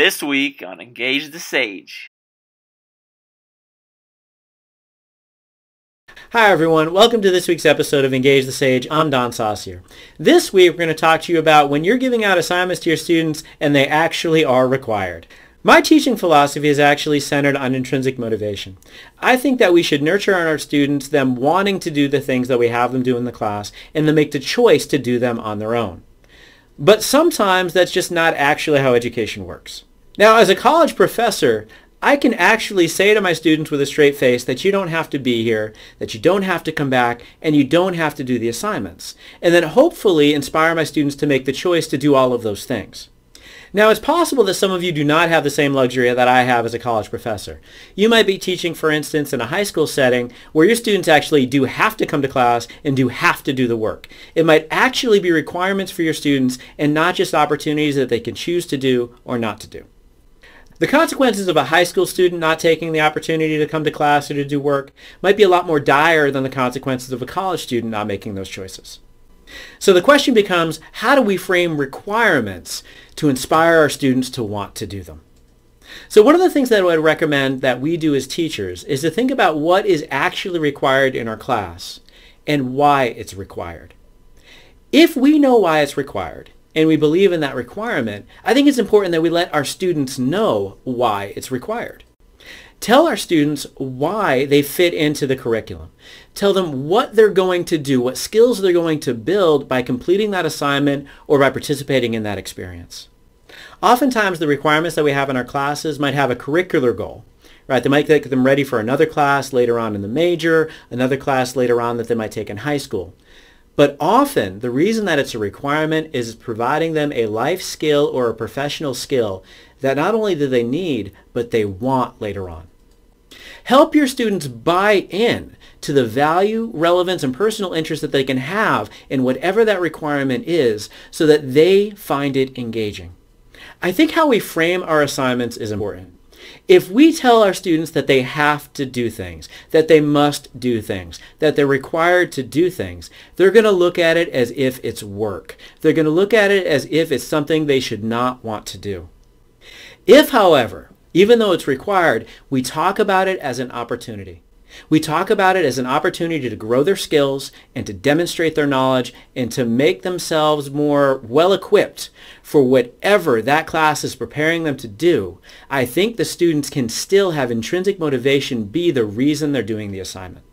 this week on Engage the Sage. Hi everyone, welcome to this week's episode of Engage the Sage. I'm Don Saucier. This week we're going to talk to you about when you're giving out assignments to your students and they actually are required. My teaching philosophy is actually centered on intrinsic motivation. I think that we should nurture in our students them wanting to do the things that we have them do in the class and then make the choice to do them on their own. But sometimes that's just not actually how education works. Now, as a college professor, I can actually say to my students with a straight face that you don't have to be here, that you don't have to come back, and you don't have to do the assignments, and then hopefully inspire my students to make the choice to do all of those things. Now, it's possible that some of you do not have the same luxury that I have as a college professor. You might be teaching, for instance, in a high school setting where your students actually do have to come to class and do have to do the work. It might actually be requirements for your students and not just opportunities that they can choose to do or not to do. The consequences of a high school student not taking the opportunity to come to class or to do work might be a lot more dire than the consequences of a college student not making those choices. So the question becomes, how do we frame requirements to inspire our students to want to do them? So one of the things that I would recommend that we do as teachers is to think about what is actually required in our class and why it's required. If we know why it's required and we believe in that requirement, I think it's important that we let our students know why it's required. Tell our students why they fit into the curriculum. Tell them what they're going to do, what skills they're going to build by completing that assignment or by participating in that experience. Oftentimes, the requirements that we have in our classes might have a curricular goal, right? They might get them ready for another class later on in the major, another class later on that they might take in high school. But often, the reason that it's a requirement is providing them a life skill or a professional skill that not only do they need, but they want later on. Help your students buy in to the value, relevance, and personal interest that they can have in whatever that requirement is so that they find it engaging. I think how we frame our assignments is important. If we tell our students that they have to do things, that they must do things, that they're required to do things, they're going to look at it as if it's work. They're going to look at it as if it's something they should not want to do. If, however, even though it's required, we talk about it as an opportunity. We talk about it as an opportunity to grow their skills and to demonstrate their knowledge and to make themselves more well-equipped for whatever that class is preparing them to do, I think the students can still have intrinsic motivation be the reason they're doing the assignment.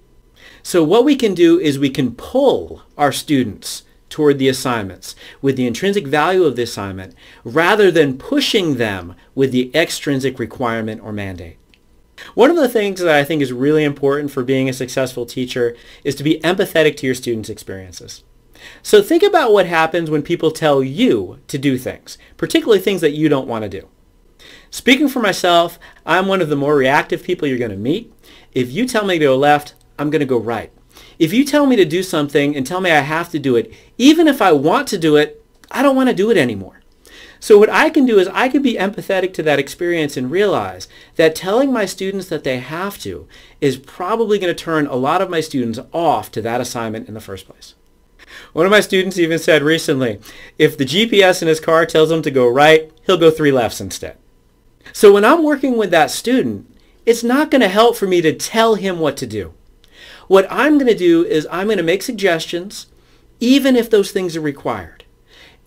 So what we can do is we can pull our students toward the assignments with the intrinsic value of the assignment rather than pushing them with the extrinsic requirement or mandate. One of the things that I think is really important for being a successful teacher is to be empathetic to your students' experiences. So think about what happens when people tell you to do things, particularly things that you don't want to do. Speaking for myself, I'm one of the more reactive people you're going to meet. If you tell me to go left, I'm going to go right. If you tell me to do something and tell me I have to do it, even if I want to do it, I don't want to do it anymore. So what I can do is I can be empathetic to that experience and realize that telling my students that they have to is probably going to turn a lot of my students off to that assignment in the first place. One of my students even said recently, if the GPS in his car tells him to go right, he'll go 3 lefts instead. So when I'm working with that student, it's not going to help for me to tell him what to do. What I'm going to do is I'm going to make suggestions, even if those things are required.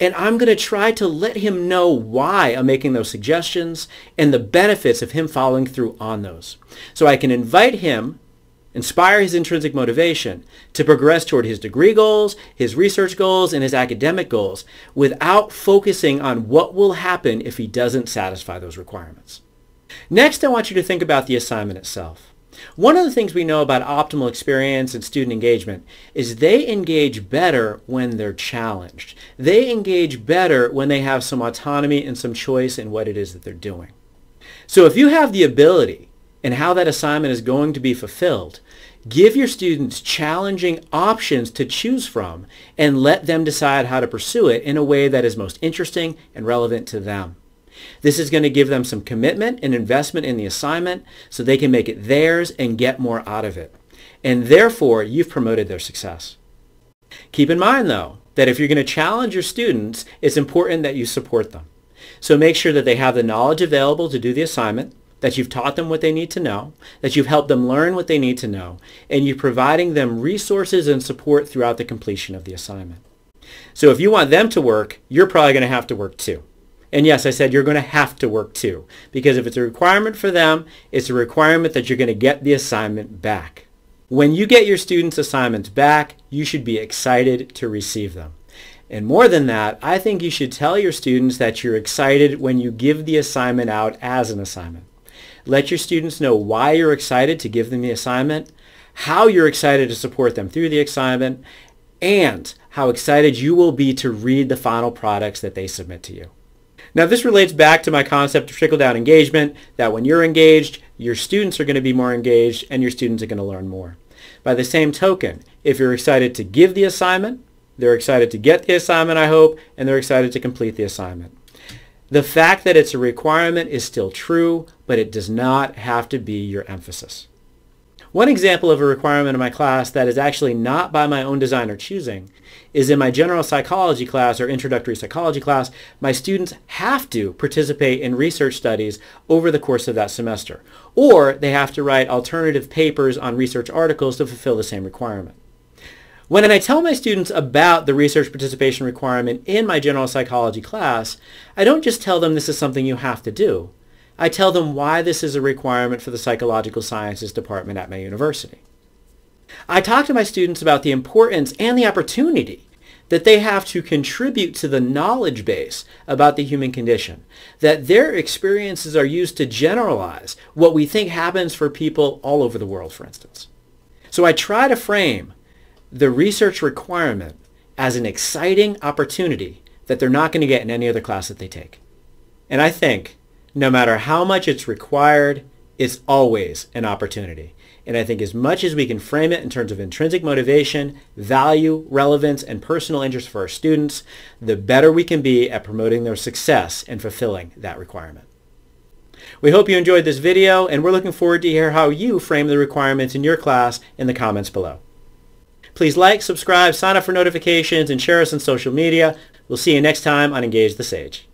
And I'm going to try to let him know why I'm making those suggestions and the benefits of him following through on those. So I can invite him, inspire his intrinsic motivation to progress toward his degree goals, his research goals, and his academic goals without focusing on what will happen if he doesn't satisfy those requirements. Next, I want you to think about the assignment itself. One of the things we know about optimal experience and student engagement is they engage better when they're challenged. They engage better when they have some autonomy and some choice in what it is that they're doing. So if you have the ability and how that assignment is going to be fulfilled, give your students challenging options to choose from and let them decide how to pursue it in a way that is most interesting and relevant to them. This is going to give them some commitment and investment in the assignment so they can make it theirs and get more out of it. And therefore, you've promoted their success. Keep in mind, though, that if you're going to challenge your students, it's important that you support them. So make sure that they have the knowledge available to do the assignment, that you've taught them what they need to know, that you've helped them learn what they need to know, and you're providing them resources and support throughout the completion of the assignment. So if you want them to work, you're probably going to have to work too. And yes, I said you're going to have to work too, because if it's a requirement for them, it's a requirement that you're going to get the assignment back. When you get your students' assignments back, you should be excited to receive them. And more than that, I think you should tell your students that you're excited when you give the assignment out as an assignment. Let your students know why you're excited to give them the assignment, how you're excited to support them through the assignment, and how excited you will be to read the final products that they submit to you. Now, this relates back to my concept of trickle-down engagement, that when you're engaged, your students are going to be more engaged and your students are going to learn more. By the same token, if you're excited to give the assignment, they're excited to get the assignment, I hope, and they're excited to complete the assignment. The fact that it's a requirement is still true, but it does not have to be your emphasis. One example of a requirement in my class that is actually not by my own design or choosing is in my general psychology class or introductory psychology class. My students have to participate in research studies over the course of that semester, or they have to write alternative papers on research articles to fulfill the same requirement. When I tell my students about the research participation requirement in my general psychology class, I don't just tell them this is something you have to do. I tell them why this is a requirement for the Psychological Sciences department at my university. I talk to my students about the importance and the opportunity that they have to contribute to the knowledge base about the human condition, that their experiences are used to generalize what we think happens for people all over the world, for instance. So I try to frame the research requirement as an exciting opportunity that they're not going to get in any other class that they take. And I think no matter how much it's required, it's always an opportunity. And I think as much as we can frame it in terms of intrinsic motivation, value, relevance, and personal interest for our students, the better we can be at promoting their success and fulfilling that requirement. We hope you enjoyed this video, and we're looking forward to hear how you frame the requirements in your class in the comments below. Please like, subscribe, sign up for notifications, and share us on social media. We'll see you next time on Engage the Sage.